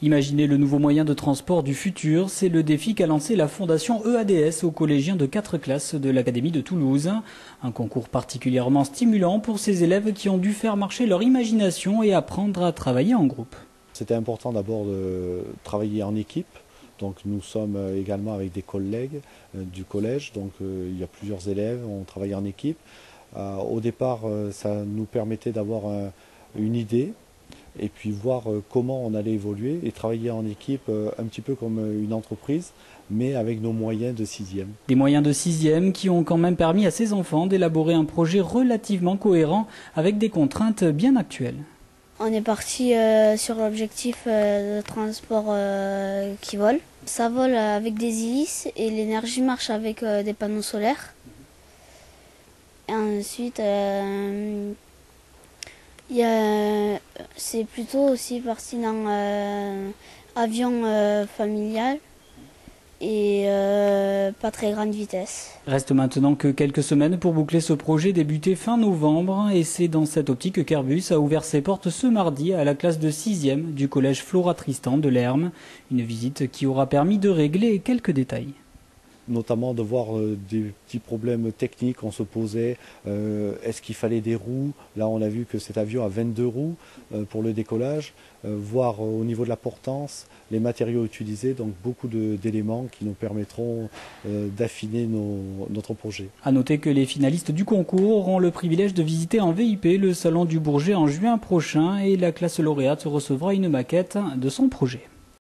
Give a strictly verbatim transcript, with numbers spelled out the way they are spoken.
Imaginer le nouveau moyen de transport du futur, c'est le défi qu'a lancé la Fondation E A D S aux collégiens de quatre classes de l'Académie de Toulouse. Un concours particulièrement stimulant pour ces élèves qui ont dû faire marcher leur imagination et apprendre à travailler en groupe. C'était important d'abord de travailler en équipe. Donc nous sommes également avec des collègues du collège, donc il y a plusieurs élèves, on travaille en équipe. Au départ, ça nous permettait d'avoir une idée et puis voir comment on allait évoluer et travailler en équipe un petit peu comme une entreprise, mais avec nos moyens de sixième. Des moyens de sixième qui ont quand même permis à ces enfants d'élaborer un projet relativement cohérent avec des contraintes bien actuelles. On est parti euh, sur l'objectif euh, de transport euh, qui vole. Ça vole avec des hélices et l'énergie marche avec euh, des panneaux solaires. Et ensuite, euh, euh, c'est plutôt aussi parti dans euh, avion euh, familial et euh, pas très grande vitesse. Reste maintenant que quelques semaines pour boucler ce projet débuté fin novembre, et c'est dans cette optique qu'Airbus a ouvert ses portes ce mardi à la classe de sixième du collège Flora Tristan de Lherm. Une visite qui aura permis de régler quelques détails. Notamment de voir des petits problèmes techniques, on se posait, euh, est-ce qu'il fallait des roues? Là on a vu que cet avion a vingt-deux roues euh, pour le décollage, euh, voir euh, au niveau de la portance, les matériaux utilisés, donc beaucoup d'éléments qui nous permettront euh, d'affiner notre projet. A noter que les finalistes du concours auront le privilège de visiter en V I P le Salon du Bourget en juin prochain, et la classe lauréate recevra une maquette de son projet.